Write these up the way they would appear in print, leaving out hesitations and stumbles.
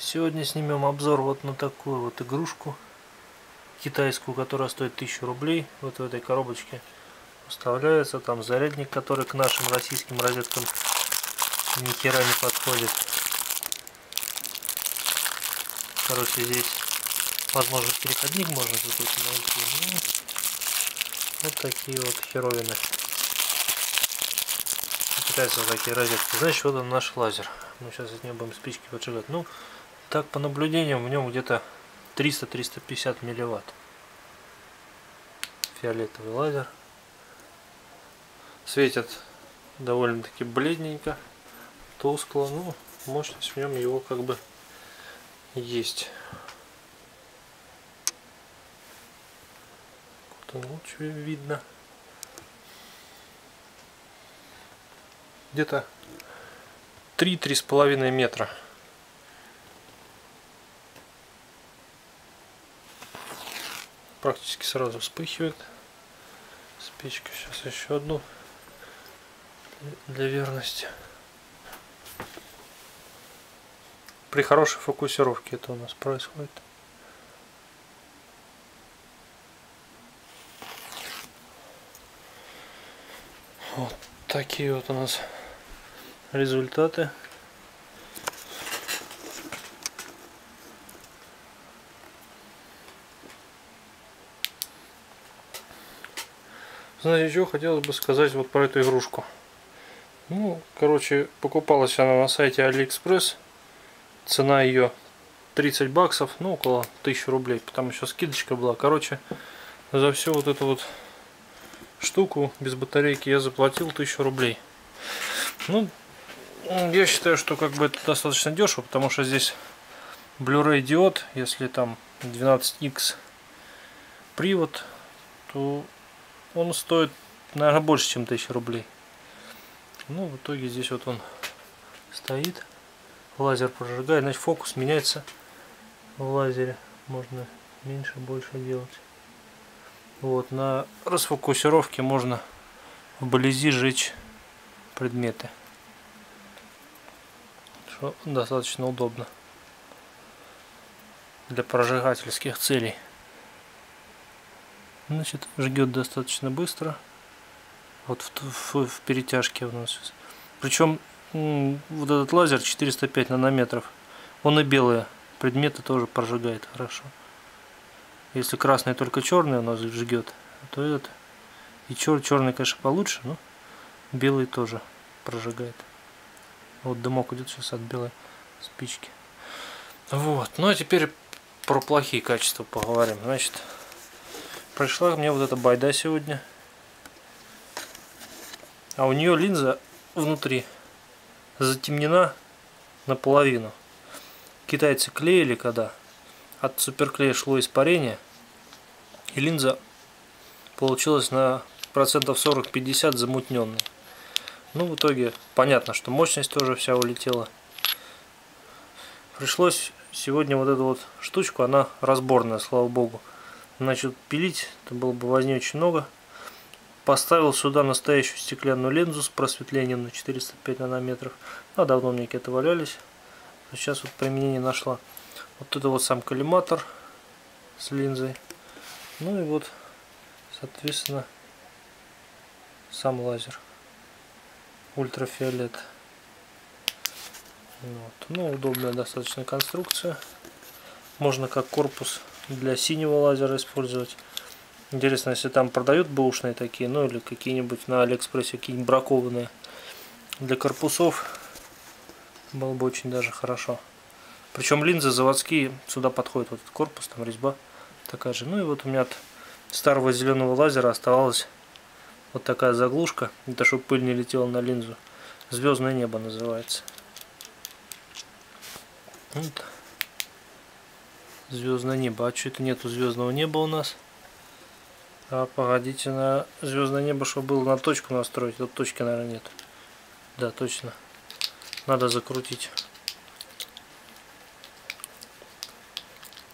Сегодня снимем обзор вот на такую вот игрушку китайскую, которая стоит 1000 рублей. Вот в этой коробочке вставляется там зарядник, который к нашим российским розеткам ни хера не подходит. Короче, здесь возможно переходник можно тут найти. Ну, вот такие вот херовины. Китайцы вот такие розетки. Значит, вот он наш лазер. Мы сейчас от него будем спички поджигать. Ну, так по наблюдениям в нем где-то 300-350 милливатт. Фиолетовый лазер. Светит довольно-таки бледненько, тускло. Ну, мощность в нем его как бы есть. Вот он лучше видно. Где-то 3-3,5 метра. Практически сразу вспыхивает. Спичку сейчас еще одну для верности. При хорошей фокусировке это у нас происходит. Вот такие вот у нас результаты. Знаете, что хотелось бы сказать вот про эту игрушку. Ну, короче, покупалась она на сайте Aliexpress. Цена ее 30 баксов, ну, около 1000 рублей. Потому что скидочка была. Короче, за всю вот эту вот штуку без батарейки я заплатил 1000 рублей. Ну, я считаю, что как бы это достаточно дешево, потому что здесь Blu-ray диод, если там 12x привод, то он стоит, наверное, больше, чем 1000 рублей. Ну, в итоге здесь вот он стоит, лазер прожигает, значит, фокус меняется в лазере, можно меньше, больше делать. Вот, на расфокусировке можно вблизи сжечь предметы, что достаточно удобно для прожигательских целей. Значит, жгет достаточно быстро. Вот в перетяжке у нас сейчас. Причем вот этот лазер 405 нанометров, он и белые предметы тоже прожигает хорошо. Если красный, только черный у нас жгет, то этот и черный, конечно, получше, но белый тоже прожигает. Вот дымок идет сейчас от белой спички. Вот. Ну а теперь про плохие качества поговорим. Значит, пришла мне вот эта байда сегодня. А у нее линза внутри затемнена наполовину. Китайцы клеили, когда от суперклея шло испарение, и линза получилась на процентов 40-50 замутненная. Ну, в итоге понятно, что мощность тоже вся улетела. Пришлось сегодня вот эту вот штучку, она разборная, слава богу. Значит, пилить это было бы возни очень много. Поставил сюда настоящую стеклянную линзу с просветлением на 405 нанометров. А давно мне какие-то валялись. Сейчас вот применение нашла. Вот это вот сам коллиматор с линзой. Ну и вот, соответственно, сам лазер. Ультрафиолет. Вот. Ну, удобная достаточно конструкция. Можно как корпус для синего лазера использовать. Интересно, если там продают бэушные такие, ну или какие-нибудь на Алиэкспрессе, какие-нибудь бракованные. Для корпусов было бы очень даже хорошо. Причем линзы заводские, сюда подходит вот этот корпус, там резьба такая же. Ну и вот у меня от старого зеленого лазера оставалась вот такая заглушка, это чтобы пыль не летела на линзу. Звездное небо называется. Вот. Звездное небо. А что это нету звездного неба у нас? А погодите, на звездное небо, чтобы было, на точку настроить. Тут точки, наверное, нет. Да, точно. Надо закрутить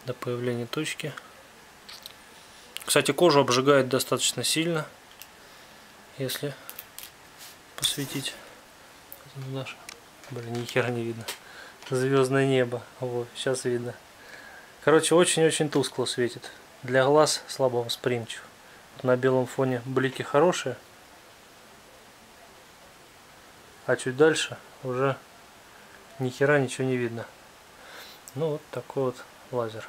до появления точки. Кстати, кожу обжигает достаточно сильно. Если посветить. Блин, ни хера не видно. звездное небо. Вот, сейчас видно. Короче, очень-очень тускло светит. Для глаз слабо восприимчив. На белом фоне блики хорошие. А чуть дальше уже ни хера ничего не видно. Ну вот такой вот лазер.